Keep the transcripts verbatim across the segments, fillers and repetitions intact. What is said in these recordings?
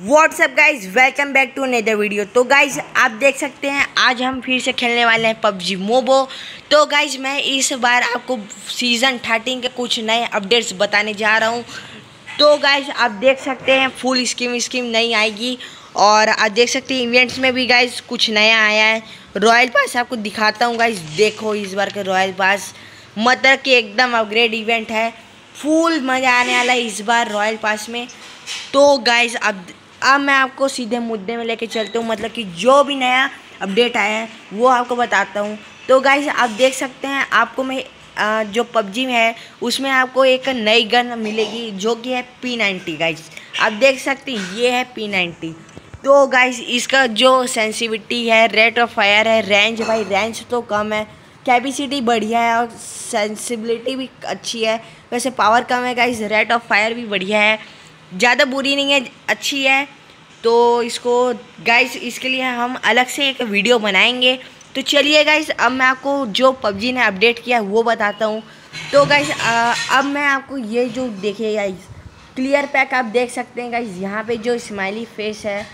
WhatsApp guys, welcome back to another video. तो guys आप देख सकते हैं आज हम फिर से खेलने वाले हैं पबजी मोबो। तो गाइज मैं इस बार आपको सीज़न थर्टीन के कुछ नए अपडेट्स बताने जा रहा हूँ। तो गाइज आप देख सकते हैं फुल स्कीम स्कीम नई आएगी और आप देख सकते हैं इवेंट्स में भी गाइज कुछ नया आया है। रॉयल पास आपको दिखाता हूँ गाइज, देखो इस बार के रॉयल पास मतलब कि एकदम अपग्रेड इवेंट है, फुल मज़ा आने वाला है इस बार रॉयल पास में। तो गाइज अब अब मैं आपको सीधे मुद्दे में लेके चलता हूँ, मतलब कि जो भी नया अपडेट आया है वो आपको बताता हूँ। तो गाइस आप देख सकते हैं आपको मैं आ, जो पबजी में है उसमें आपको एक नई गन मिलेगी जो कि है पी नाइंटी। गाइस आप देख सकते हैं ये है पी नाइंटी। तो गाइस इसका जो सेंसिटिविटी है, रेट ऑफ फायर है, रेंज भाई रेंज तो कम है, कैपेसिटी बढ़िया है और सेंसिबिलिटी भी अच्छी है। वैसे पावर कम है गाइस, रेट ऑफ फायर भी बढ़िया है, ज़्यादा बुरी नहीं है, अच्छी है। तो इसको गाइस इसके लिए हम अलग से एक वीडियो बनाएंगे। तो चलिए गाइस अब मैं आपको जो पबजी ने अपडेट किया वो बताता हूँ। तो गाइस अब मैं आपको ये जो देखिए गाइस क्लियर पैक आप देख सकते हैं गाइस, यहाँ पे जो स्माइली फेस है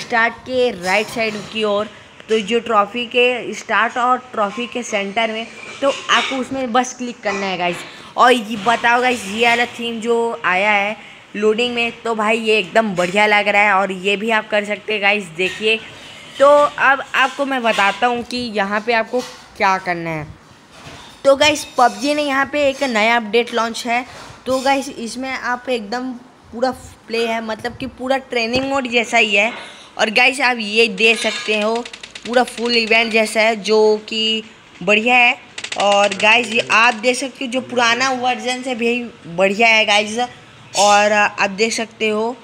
स्टार्ट के राइट साइड की ओर, तो जो ट्रॉफी के स्टार्ट और ट्रॉफी के सेंटर में, तो आपको उसमें बस क्लिक करना है गाइस। और ये बताओ गाइस ये वाला थीम जो आया है लोडिंग में, तो भाई ये एकदम बढ़िया लग रहा है और ये भी आप कर सकते हैं गाइस, देखिए। तो अब आपको मैं बताता हूँ कि यहाँ पे आपको क्या करना है। तो गाइस पबजी ने यहाँ पे एक नया अपडेट लॉन्च है। तो गाइस इसमें आप एकदम पूरा प्ले है, मतलब कि पूरा ट्रेनिंग मोड जैसा ही है। और गाइस आप ये देख सकते हो पूरा फुल इवेंट जैसा है जो कि बढ़िया है। और गाइस ये आप देख सकते हो जो पुराना वर्जन से भी बढ़िया है गाइस, और आप देख सकते हो।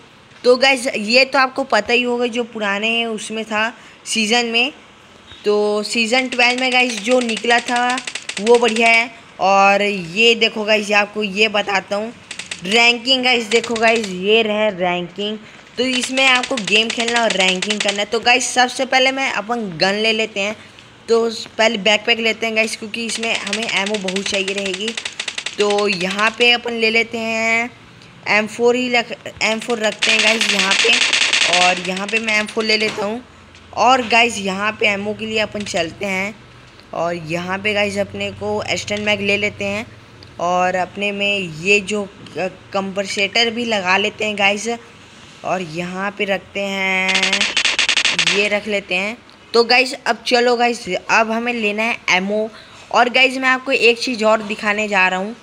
तो गाइस ये तो आपको पता ही होगा जो पुराने हैं उसमें था सीज़न में, तो सीज़न ट्वेल्व में गाइस जो निकला था वो बढ़िया है। और ये देखो गाइस आपको ये बताता हूँ रैंकिंग गाइस, देखो गाइस ये रहे रैंकिंग। तो इसमें आपको गेम खेलना और रैंकिंग करना है। तो गाइस सबसे पहले मैं अपन गन ले लेते हैं। तो पहले बैकपैक लेते हैं गाइस, क्योंकि इसमें हमें एमओ बहुत चाहिए रहेगी। तो यहाँ पर अपन ले लेते हैं एम फोर ही रख एम फोर रखते हैं गाइस यहाँ पे। और यहाँ पे मैं एम फोर ले लेता हूँ। और गाइस यहाँ पे एमओ के लिए अपन चलते हैं। और यहाँ पे गाइस अपने को एस्टन मैग ले लेते हैं और अपने में ये जो कंपनसेटर भी लगा लेते हैं गाइस। और यहाँ पे रखते हैं, ये रख लेते हैं। तो गाइस अब चलो गाइस अब हमें लेना है एमओ। और गाइस मैं आपको एक चीज़ और दिखाने जा रहा हूँ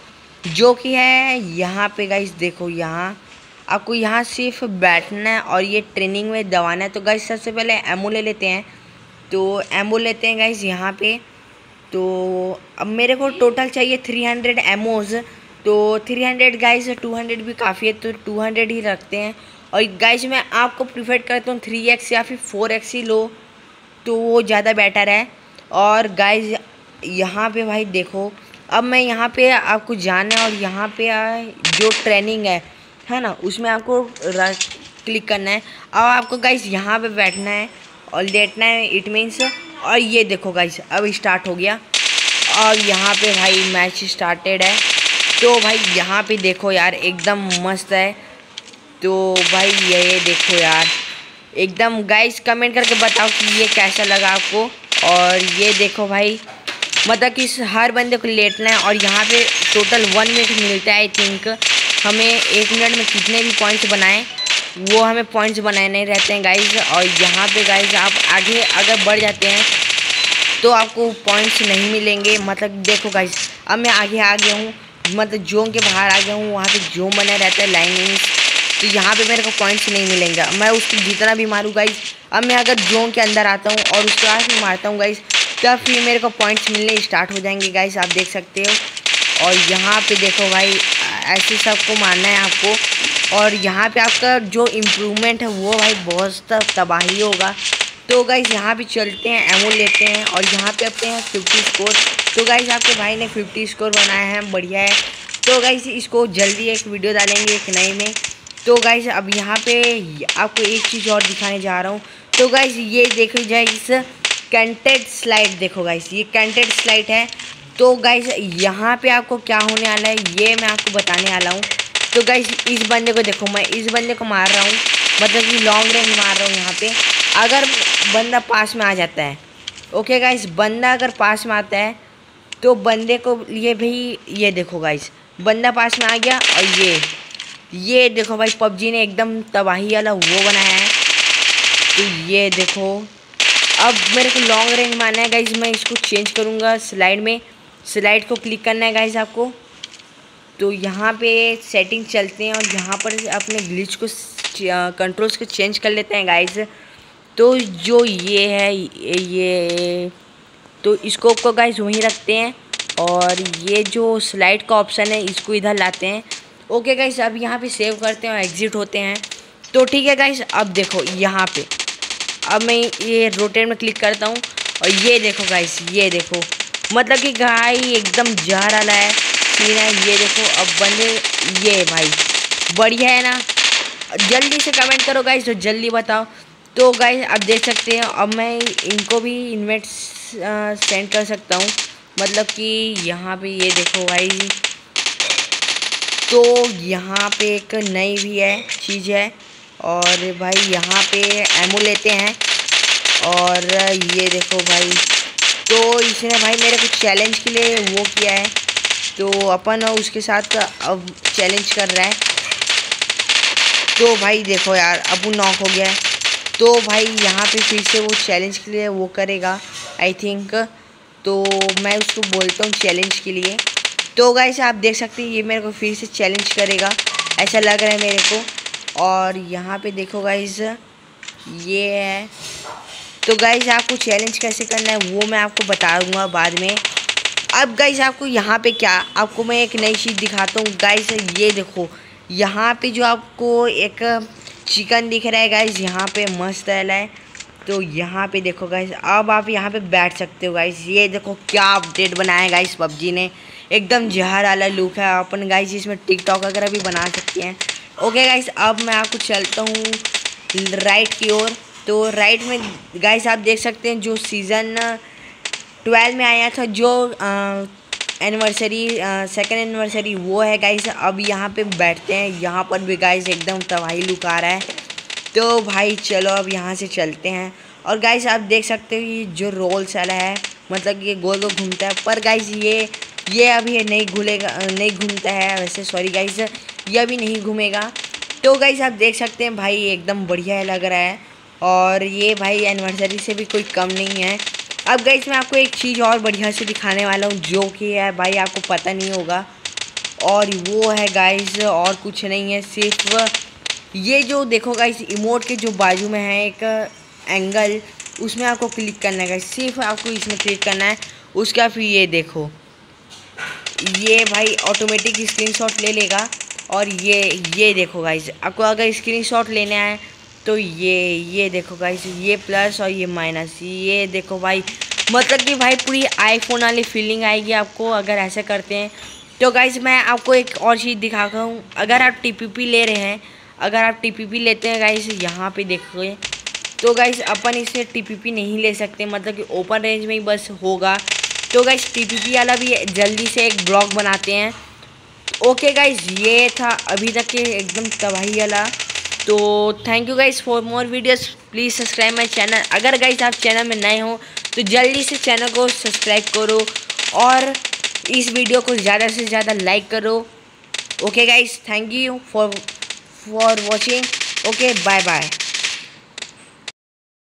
जो कि है यहाँ पे गाइस, देखो यहाँ आपको यहाँ सिर्फ बैठना है और ये ट्रेनिंग में दबाना है। तो गाइस सबसे पहले एमओ ले लेते हैं। तो एमओ लेते हैं गाइस यहाँ पे। तो अब मेरे को टोटल चाहिए थ्री हंड्रेड एमओज। तो three hundred guys two hundred भी काफ़ी है, तो टू हंड्रेड ही रखते हैं। और गाइस मैं आपको प्रीफर करता हूँ थ्री एक्स या फिर फोर एक्स ही लो, तो वो ज़्यादा बेटर है। और गाइस यहाँ पर भाई देखो अब मैं यहाँ पे आपको जाना है और यहाँ पे जो ट्रेनिंग है है ना उसमें आपको क्लिक करना है। अब आपको गाइस यहाँ पे बैठना है और लेटना है, इट मीन्स। और ये देखो गाइस अब स्टार्ट हो गया और यहाँ पे भाई मैच स्टार्टेड है। तो भाई यहाँ पे देखो यार एकदम मस्त है। तो भाई ये देखो यार एकदम, गाइस कमेंट करके बताओ कि ये कैसा लगा आपको। और ये देखो भाई मतलब कि हर बंदे को लेटना है। और यहाँ पे टोटल वन मिनट मिलता है, आई थिंक हमें एक मिनट में कितने भी पॉइंट्स बनाएं वो हमें पॉइंट्स बनाने रहते हैं गाइस। और यहाँ पे गाइस आप आगे अगर बढ़ जाते हैं तो आपको पॉइंट्स नहीं मिलेंगे। मतलब देखो गाइस अब मैं आगे आ गया हूँ, मतलब जोन के बाहर आ गया हूँ, वहाँ पर जोन बना रहता है लाइनिंग्स। तो यहाँ पर मेरे को पॉइंट्स नहीं मिलेंगे, मैं उसको जितना भी मारूँ गाइस। अब मैं अगर जोन के अंदर आता हूँ और उसके बाद भी मारता हूँ गाइस, तब फिर मेरे को पॉइंट्स मिलने स्टार्ट हो जाएंगे गाइस, आप देख सकते हो। और यहाँ पे देखो भाई ऐसे सबको मारना है आपको। और यहाँ पे आपका जो इम्प्रूवमेंट है वो भाई बहुत तबाही होगा। तो गाइस यहाँ पे चलते हैं, एमओ लेते हैं। और यहाँ पे अपने हैं फिफ्टी स्कोर। तो गाइस आपके भाई ने फिफ्टी स्कोर बनाया है, बढ़िया है। तो गाइस इसको जल्दी एक वीडियो डालेंगे एक नई में। तो गाइस अब यहाँ पर आपको एक चीज़ और दिखाने जा रहा हूँ। तो गाइस ये देखो गाइस कैंटेड स्लाइट, देखो गाइस ये कैंटेड स्लाइट है। तो गाइस यहाँ पे आपको क्या होने वाला है ये मैं आपको बताने वाला हूँ। तो गाइस इस बंदे को देखो, मैं इस बंदे को मार रहा हूँ मतलब कि लॉन्ग रेंज मार रहा हूँ यहाँ पे, अगर बंदा पास में आ जाता है। ओके गाइस, बंदा अगर पास में आता है तो बंदे को लिए भी, ये देखो गाइस बंदा पास में आ गया और ये ये देखो भाई पबजी ने एकदम तबाही वाला वो बनाया है। तो ये देखो अब मेरे को लॉन्ग रेंज मारना है गाइस, मैं इसको चेंज करूँगा स्लाइड में, स्लाइड को क्लिक करना है गाइस आपको। तो यहाँ पे सेटिंग चलते हैं और यहाँ पर अपने ग्लिच को कंट्रोल्स को चेंज कर लेते हैं गाइस। तो जो ये है ये तो इसको को गाइस वहीं रखते हैं और ये जो स्लाइड का ऑप्शन है इसको इधर लाते हैं। ओके गाइस, अब यहाँ पे सेव करते हैं और एग्जिट होते हैं। तो ठीक है गाइस, अब देखो यहाँ पे अब मैं ये रोटेट में क्लिक करता हूँ और ये देखो गाइस, ये देखो मतलब कि गाइस एकदम जहर वाला है सीन है। ये देखो अब बंदे, ये भाई बढ़िया है ना। जल्दी से कमेंट करो गाइस तो जल्दी बताओ। तो गाइस आप देख सकते हैं अब मैं इनको भी इन्वेट सेंड कर सकता हूँ, मतलब कि यहाँ पे ये देखो गाइस। तो यहाँ पे एक नई भी है चीज़ है और भाई यहाँ पे एमो लेते हैं और ये देखो भाई। तो इसने भाई मेरे को चैलेंज के लिए वो किया है तो अपन उसके साथ अब चैलेंज कर रहा है। तो भाई देखो यार अब वो नॉक हो गया है। तो भाई यहाँ पे फिर से वो चैलेंज के लिए वो करेगा आई थिंक, तो मैं उसको बोलता हूँ चैलेंज के लिए। तो गाइस आप देख सकते हैं ये मेरे को फिर से चैलेंज करेगा ऐसा लग रहा है मेरे को। और यहाँ पे देखो गाइस ये है। तो गाइस आपको चैलेंज कैसे करना है वो मैं आपको बताऊँगा बाद में। अब गाइस आपको यहाँ पे क्या, आपको मैं एक नई चीज़ दिखाता हूँ गाइस। ये देखो यहाँ पे जो आपको एक चिकन दिख रहा है गाइस, यहाँ पे मस्त रहना है। तो यहाँ पे देखो गाइस अब आप यहाँ पे बैठ सकते हो गाइस। ये देखो क्या अपडेट बनाया है गाइस पबजी ने, एकदम जहर वाला लुक है। अपन गाइस इसमें टिकटॉक वगैरह भी बना सकते हैं। ओके गाइस, अब मैं आपको चलता हूँ राइट की ओर। तो राइट में गाइस आप देख सकते हैं जो सीज़न ट्वेल्व में आया था जो आ, एनिवर्सरी सेकेंड एनिवर्सरी वो है गाइस। अब यहाँ पे बैठते हैं, यहाँ पर भी गाइस एकदम तबाही लुक आ रहा है। तो भाई चलो अब यहाँ से चलते हैं। और गाइस आप देख सकते हो ये जो रोल चला है मतलब ये गोल गोल घूमता है, पर गाइस ये ये अभी नहीं घूमेगा, नहीं घूमता है वैसे, सॉरी गाइस ये अभी नहीं घूमेगा। तो गाइस आप देख सकते हैं भाई एकदम बढ़िया लग रहा है और ये भाई एनिवर्सरी से भी कोई कम नहीं है। अब गाइस मैं आपको एक चीज़ और बढ़िया से दिखाने वाला हूँ जो कि है भाई आपको पता नहीं होगा, और वो है गाइस और कुछ नहीं है सिर्फ ये जो देखो गाइस इमोट के जो बाजू में है एक एंगल, उसमें आपको क्लिक करना है गाइस। सिर्फ आपको इसमें क्लिक करना है, उसका फिर ये देखो ये भाई ऑटोमेटिक स्क्रीनशॉट ले लेगा। और ये ये देखो गाइस आपको अगर स्क्रीनशॉट लेना है तो ये ये देखो गाइस ये प्लस और ये माइनस, ये देखो भाई मतलब कि भाई पूरी आईफोन वाली फीलिंग आएगी आपको अगर ऐसे करते हैं। तो गाइस मैं आपको एक और चीज़ दिखाता हूँ, अगर आप टीपीपी ले रहे हैं, अगर आप टीपीपी लेते हैं गाइस यहाँ पे देखोगे तो गाइस अपन इसे टीपीपी नहीं ले सकते, मतलब कि ओपन रेंज में ही बस होगा। तो गाइस टीपीपी वाला भी जल्दी से एक ब्लॉग बनाते हैं। ओके गाइस ये था अभी तक के एकदम तबाही वाला। तो thank you guys for more videos, please subscribe my channel. अगर गाइस आप चैनल में नए हो तो जल्दी से चैनल को सब्सक्राइब करो और इस वीडियो को ज़्यादा से ज़्यादा लाइक करो। Okay guys, thank you for for watching. Okay, bye bye.